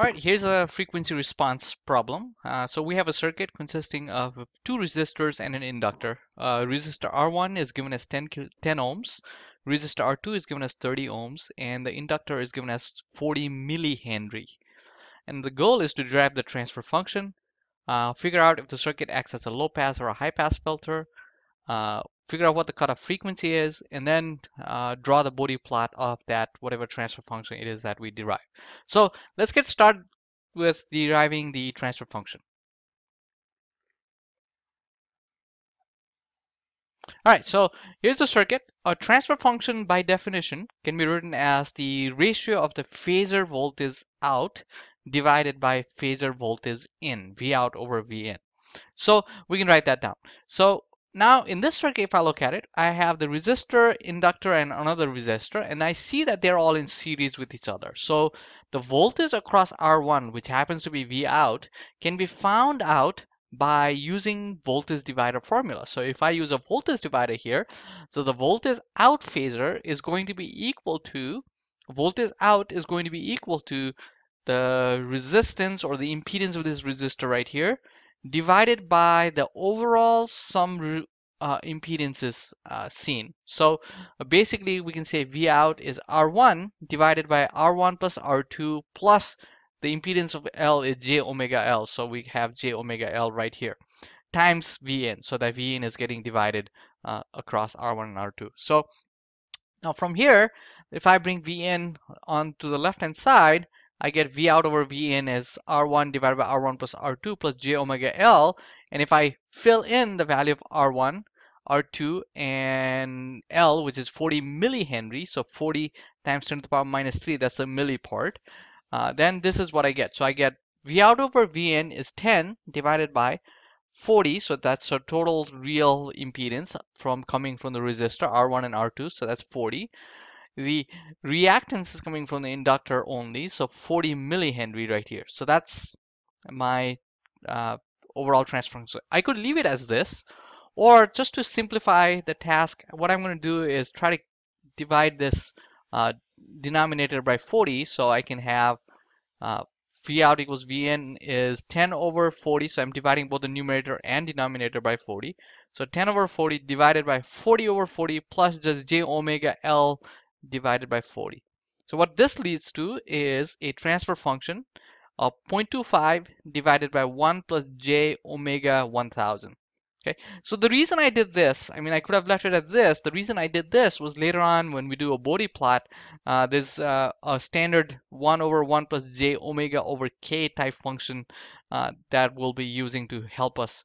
All right, here's a frequency response problem. So we have a circuit consisting of two resistors and an inductor. Resistor R1 is given as 10 ohms, resistor R2 is given as 30 ohms, and the inductor is given as 40 millihenry. And the goal is to derive the transfer function, figure out if the circuit acts as a low pass or a high pass filter, figure out what the cutoff frequency is, and then draw the Bode plot of that whatever transfer function it is that we derive. So let's get started with deriving the transfer function. All right, so here's the circuit. A transfer function by definition can be written as the ratio of the phasor voltage out divided by phasor voltage in, V out over V in. So we can write that down. So now in this circuit, if I look at it, I have the resistor, inductor, and another resistor, and I see that they're all in series with each other. So the voltage across R1, which happens to be V out, can be found out by using voltage divider formula. So if I use a voltage divider here, so the voltage out phasor is going to be equal to, voltage out is going to be equal to the resistance or the impedance of this resistor right here, divided by the overall sum impedances seen. So basically we can say V out is R1 divided by R1 plus R2 plus the impedance of L is j omega L. So we have j omega L right here times V in. So that V in is getting divided across R1 and R2. So now from here, if I bring V in onto the left hand side, I get V out over V in as R1 divided by R1 plus R2 plus j omega L. And if I fill in the value of R1, R2, and L, which is 40 millihenry, so 40 times 10 to the power minus 3, that's the milli part, then this is what I get. So I get V out over V in is 10 divided by 40, so that's a total real impedance from coming from the resistor, R1 and R2, so that's 40. The reactance is coming from the inductor only, so 40 millihenry right here. So that's my overall transfer function. I could leave it as this, or just to simplify the task, what I'm going to do is try to divide this denominator by 40, so I can have V out equals V in is 10 over 40, so I'm dividing both the numerator and denominator by 40. So 10 over 40 divided by 40 over 40 plus just j omega L divided by 40. So what this leads to is a transfer function of 0.25 divided by 1 plus j omega 1000. Okay, so the reason I did this, I mean, I could have left it at this. The reason I did this was later on when we do a Bode plot, there's a standard 1 over 1 plus j omega over k type function that we'll be using to help us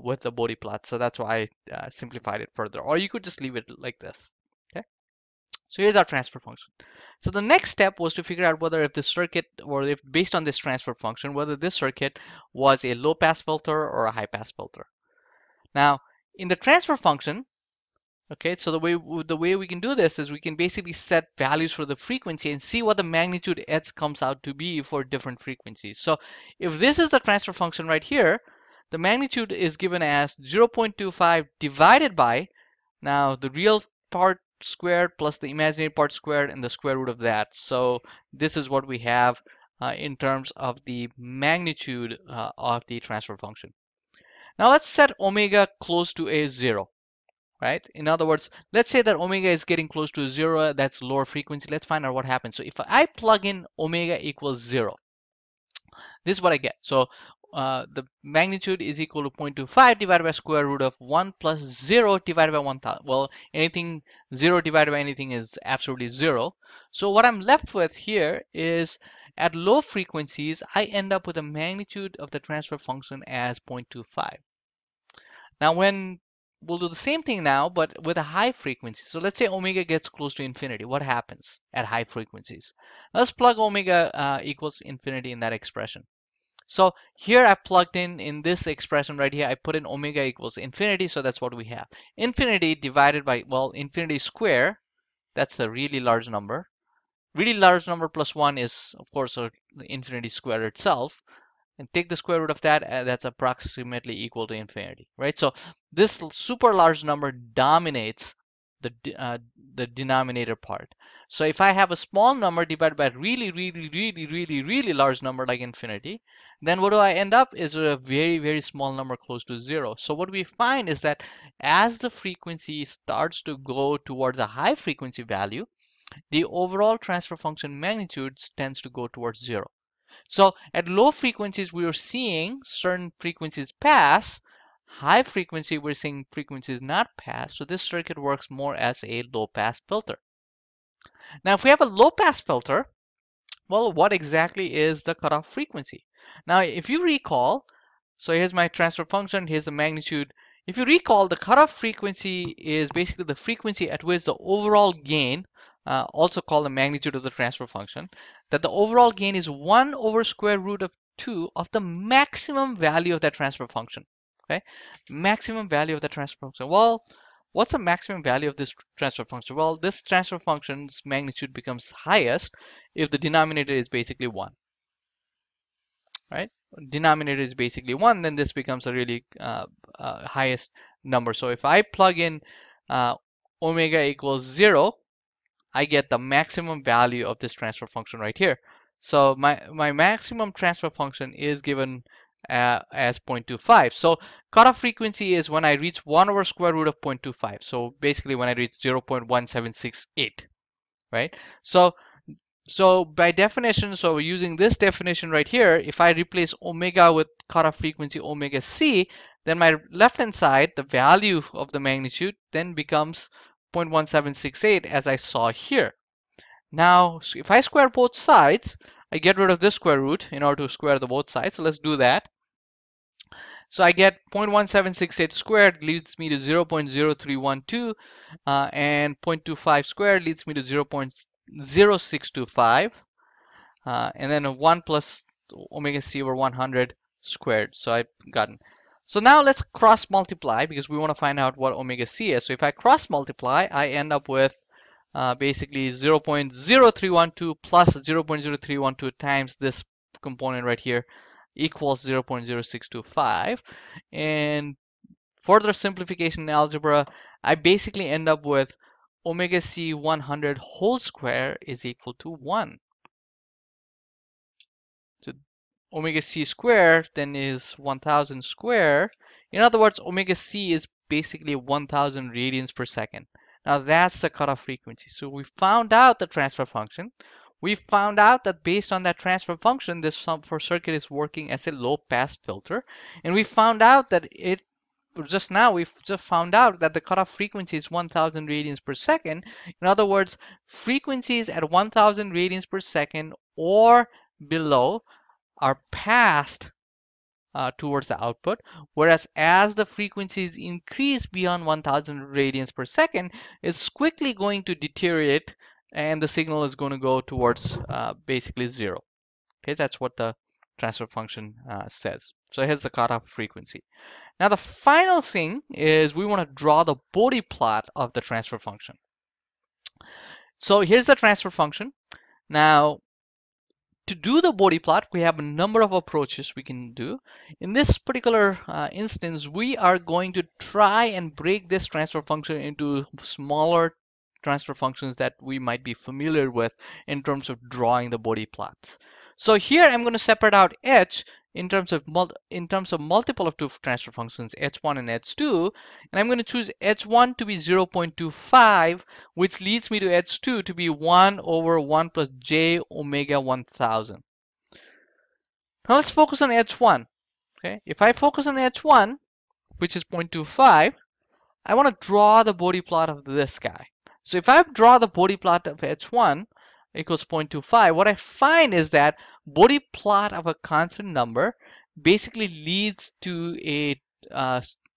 with the Bode plot. So that's why I simplified it further, or you could just leave it like this. So here's our transfer function. So the next step was to figure out whether if this circuit, or if based on this transfer function, whether this circuit was a low pass filter or a high pass filter. Now in the transfer function, okay, so the way we can do this is we can basically set values for the frequency and see what the magnitude H comes out to be for different frequencies. So if this is the transfer function right here, the magnitude is given as 0.25 divided by, now the real part squared plus the imaginary part squared and the square root of that. So this is what we have in terms of the magnitude of the transfer function. Now let's set omega close to a zero, right? In other words, let's say that omega is getting close to a zero, that's lower frequency. Let's find out what happens. So if I plug in omega equals zero, this is what I get. So the magnitude is equal to 0.25 divided by square root of 1 plus 0 divided by 1000. Well, anything 0 divided by anything is absolutely 0. So what I'm left with here is at low frequencies, I end up with a magnitude of the transfer function as 0.25. Now when we'll do the same thing now, but with a high frequency. So let's say omega gets close to infinity. What happens at high frequencies? Let's plug omega equals infinity in that expression. So here I plugged in this expression right here, I put in omega equals infinity. So that's what we have. Infinity divided by, well, infinity square. That's a really large number. Really large number plus 1 is, of course, infinity square itself. And take the square root of that, that's approximately equal to infinity, right? So this super large number dominates the denominator part. So if I have a small number divided by a really large number like infinity, then what do I end up is a very small number close to zero. So what we find is that as the frequency starts to go towards a high frequency value, the overall transfer function magnitude tends to go towards zero. So at low frequencies, we are seeing certain frequencies pass. High frequency, we're seeing frequencies not pass. So this circuit works more as a low pass filter. Now, if we have a low pass filter, well, what exactly is the cutoff frequency? Now, if you recall, so here's my transfer function, here's the magnitude. If you recall, the cutoff frequency is basically the frequency at which the overall gain, also called the magnitude of the transfer function, that the overall gain is 1 over square root of 2 of the maximum value of that transfer function. Okay, maximum value of the transfer function. Well, what's the maximum value of this transfer function? Well, this transfer function's magnitude becomes highest if the denominator is basically 1. Right? Denominator is basically 1, then this becomes a really highest number. So if I plug in omega equals 0, I get the maximum value of this transfer function right here. So my maximum transfer function is given as 0.25. So cutoff frequency is when I reach 1 over square root of 0.25. So basically when I reach 0.1768, right? So by definition, so using this definition right here, if I replace omega with cutoff frequency omega c, then my left-hand side, the value of the magnitude then becomes 0.1768 as I saw here. Now, if I square both sides, I get rid of this square root in order to square the both sides. So let's do that. So I get 0.1768 squared leads me to 0.0312, and 0.25 squared leads me to 0.0625, and then 1 plus omega c over 100 squared. So I've gotten. So now let's cross multiply because we want to find out what omega c is. So if I cross multiply, I end up with basically 0.0312 plus 0.0312 times this component right here equals 0.0625. And further simplification in algebra, I basically end up with omega c 100 whole square is equal to 1. So omega c squared then is 1000 square. In other words, omega c is basically 1000 radians per second. Now that's the cutoff frequency. So we found out the transfer function. We found out that based on that transfer function, this circuit is working as a low pass filter. And we found out that it, just now, we've just found out that the cutoff frequency is 1000 radians per second. In other words, frequencies at 1000 radians per second or below are passed towards the output, whereas as the frequencies increase beyond 1000 radians per second, it's quickly going to deteriorate and the signal is going to go towards basically zero. Okay, that's what the transfer function says. So here's the cutoff frequency. Now the final thing is we want to draw the Bode plot of the transfer function. So here's the transfer function. Now, to do the Bode plot, we have a number of approaches we can do. In this particular instance, we are going to try and break this transfer function into smaller transfer functions that we might be familiar with in terms of drawing the Bode plots. So here I'm going to separate out h in terms of multiple of two transfer functions, h1 and h2, and I'm going to choose h1 to be 0.25, which leads me to h2 to be 1 over 1 plus j omega 1000. Now let's focus on h1. Okay, if I focus on h1, which is 0.25, I want to draw the Bode plot of this guy. So if I draw the Bode plot of h1 equals 0.25, what I find is that Bode plot of a constant number basically leads to a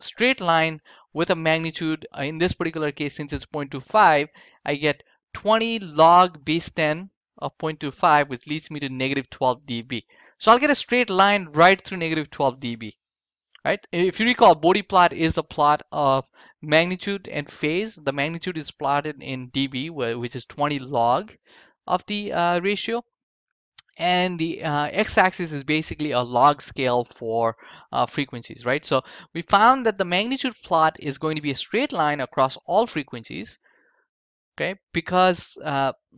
straight line with a magnitude. In this particular case, since it's 0.25, I get 20 log base 10 of 0.25, which leads me to negative 12 dB. So I'll get a straight line right through negative 12 dB. Right? If you recall, Bode plot is the plot of magnitude and phase. The magnitude is plotted in dB, which is 20 log of the ratio, and the x-axis is basically a log scale for frequencies, right? So we found that the magnitude plot is going to be a straight line across all frequencies. okay, because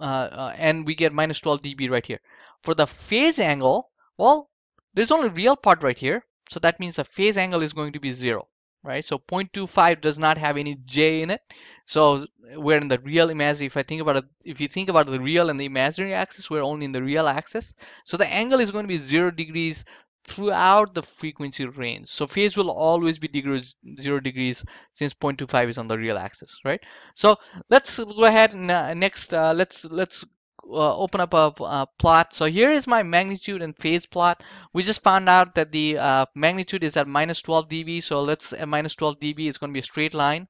and we get minus 12 dB right here. For the phase angle, well, there's only real part right here, so that means the phase angle is going to be 0, right? So 0.25 does not have any j in it. So we're in the real imaginary. If I think about it, if you think about the real and the imaginary axis, we're only in the real axis. So the angle is going to be 0 degrees throughout the frequency range. So phase will always be 0 degrees since 0.25 is on the real axis, right? So let's go ahead and next let's open up a plot. So here is my magnitude and phase plot. We just found out that the magnitude is at minus 12 dB. So let's at minus 12 dB it's going to be a straight line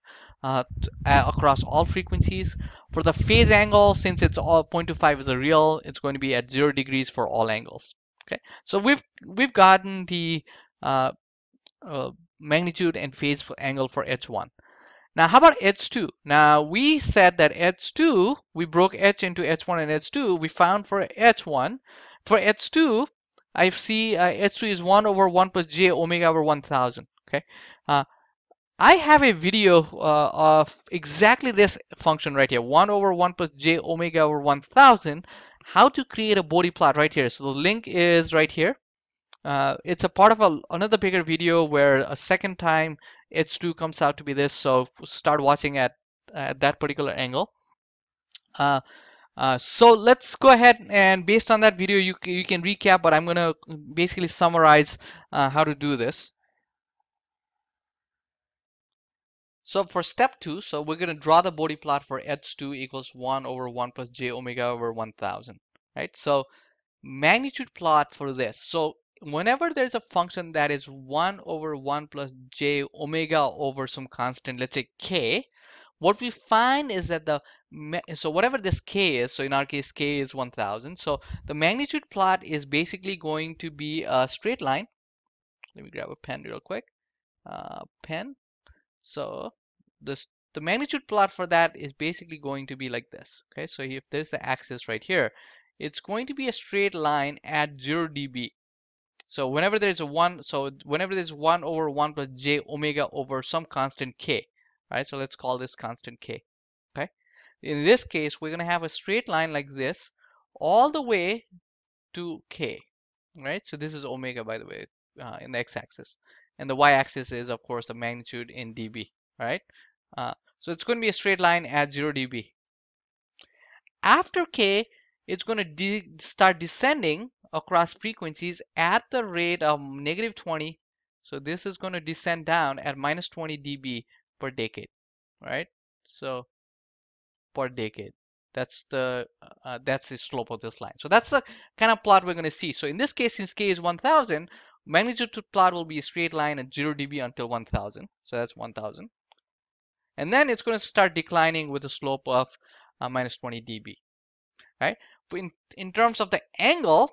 across all frequencies. For the phase angle, since it's all 0.25 is a real, it's going to be at 0 degrees for all angles. Okay, so we've gotten the magnitude and phase angle for H1. Now, how about H2? Now, we said that H2, we broke H into H1 and H2. We found for H1. For H2, I see H2 is 1 over 1 plus j omega over 1000. Okay, I have a video of exactly this function right here, 1 over 1 plus j omega over 1000. How to create a Bode plot right here. So the link is right here. It's a part of another bigger video where a second time H2 comes out to be this. So start watching at that particular angle. So let's go ahead and based on that video, you can recap, but I'm going to basically summarize how to do this. So for step 2, so we're going to draw the Bode plot for H2 equals 1 over 1 plus j omega over 1000, right? So magnitude plot for this. So whenever there's a function that is 1 over 1 plus j omega over some constant, let's say k, what we find is that the, so whatever this k is, so in our case k is 1000. So the magnitude plot is basically going to be a straight line. Let me grab a pen real quick. So the magnitude plot for that is basically going to be like this. Okay, so if there's the axis right here, it's going to be a straight line at 0 dB. So whenever there's a 1, so whenever there's 1 over 1 plus j omega over some constant k, right? So let's call this constant k. Okay, in this case we're gonna have a straight line like this all the way to k, right? So this is omega, by the way, in the x-axis. And the y-axis is, of course, the magnitude in dB, right? So it's going to be a straight line at 0 dB. After k, it's going to start descending across frequencies at the rate of negative 20. So this is going to descend down at minus 20 dB per decade, right? So per decade. That's the slope of this line. So that's the kind of plot we're going to see. So in this case, since k is 1000, magnitude plot will be a straight line at 0 dB until 1000. So that's 1000. And then it's going to start declining with a slope of minus 20 dB. Right? In terms of the angle,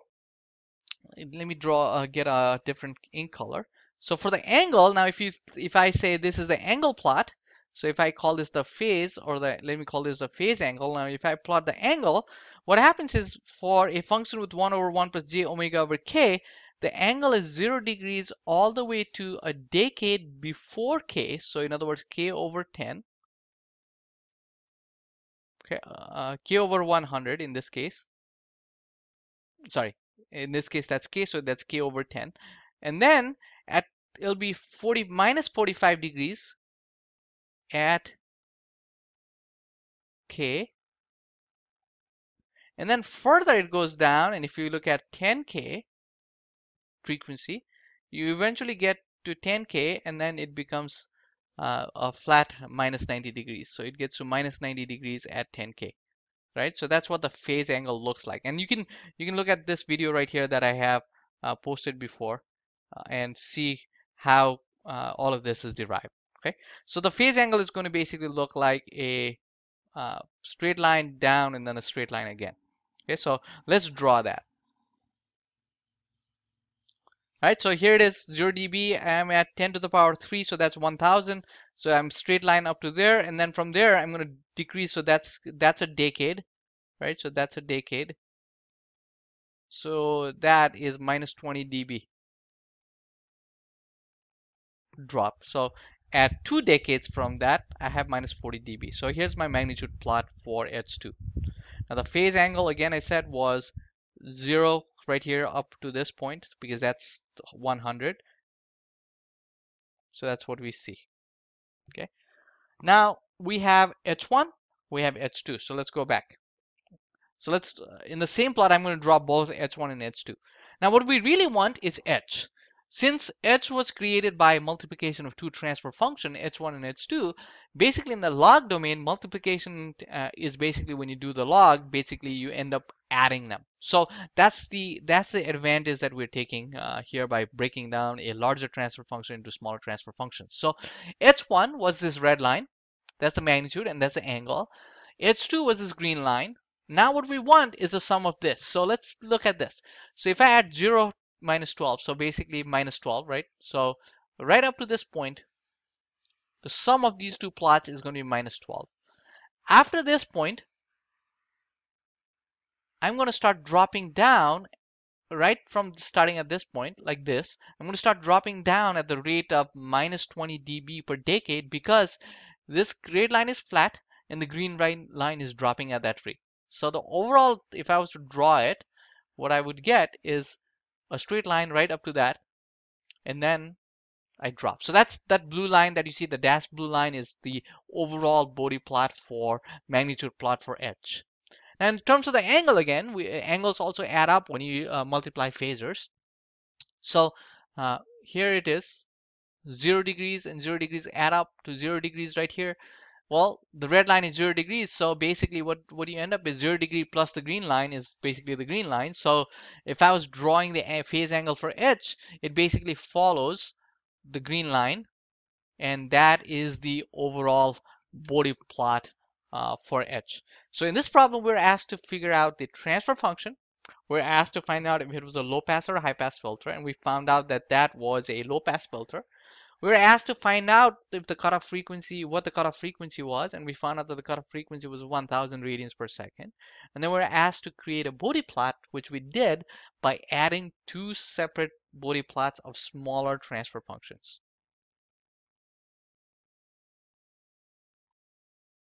let me draw, get a different ink color. So for the angle, now if I say this is the angle plot, so if I call this the phase, or let me call this the phase angle. Now if I plot the angle, what happens is for a function with 1 over 1 plus j omega over k, the angle is 0 degrees all the way to a decade before k. So in other words, k over 10. Okay, k over 100 in this case. Sorry, in this case that's k, so that's k over 10. And then it'll be minus 45 degrees at k. And then further it goes down, and if you look at 10k, frequency, you eventually get to 10k, and then it becomes a flat minus 90 degrees. So it gets to minus 90 degrees at 10k, right? So that's what the phase angle looks like. And you can look at this video right here that I have posted before and see how all of this is derived. Okay, so the phase angle is going to basically look like a straight line down and then a straight line again. Okay, so let's draw that. Right, so here it is, 0 dB, I'm at 10 to the power 3, so that's 1000. So I'm straight line up to there, and then from there I'm going to decrease, so that's a decade, right? So that's a decade. So that is minus 20 dB drop. So At 2 decades from that, I have minus 40 dB. So here's my magnitude plot for H2. Now the phase angle, again, I said was 0 right here up to this point because that's 100. So that's what we see. Okay. Now we have H1, we have H2. So let's go back. So let's, in the same plot, I'm going to draw both H1 and H2. Now what we really want is H. Since H was created by multiplication of two transfer function, H1 and H2, basically in the log domain, multiplication is basically when you do the log, basically you end up adding them. So that's the advantage that we're taking here by breaking down a larger transfer function into smaller transfer functions. So H1 was this red line. That's the magnitude and that's the angle. H2 was this green line. Now what we want is the sum of this. So let's look at this. So if I add 0 minus 12, so basically minus 12, right? So right up to this point, the sum of these two plots is going to be minus 12. After this point, I'm going to start dropping down right from starting at this point like this. I'm going to start dropping down at the rate of minus 20 dB per decade because this gray line is flat and the green line is dropping at that rate. So the overall, if I was to draw it, what I would get is a straight line right up to that, and then I drop. So that's that blue line that you see, the dashed blue line is the overall Bode plot for magnitude plot for H. Now in terms of the angle, again, angles also add up when you multiply phasors. So here it is, 0 degrees and 0 degrees add up to 0 degrees right here. Well, the red line is 0 degrees, so basically what you end up is 0 degree plus the green line is basically the green line. So if I was drawing the phase angle for H, it basically follows the green line, and that is the overall Bode plot for H. So in this problem, we're asked to figure out the transfer function. We're asked to find out if it was a low pass or a high pass filter, and we found out that that was a low pass filter. We were asked to find out if the cutoff frequency, what the cutoff frequency was, and we found out that the cutoff frequency was 1,000 radians per second. And then we were asked to create a Bode plot, which we did by adding two separate Bode plots of smaller transfer functions.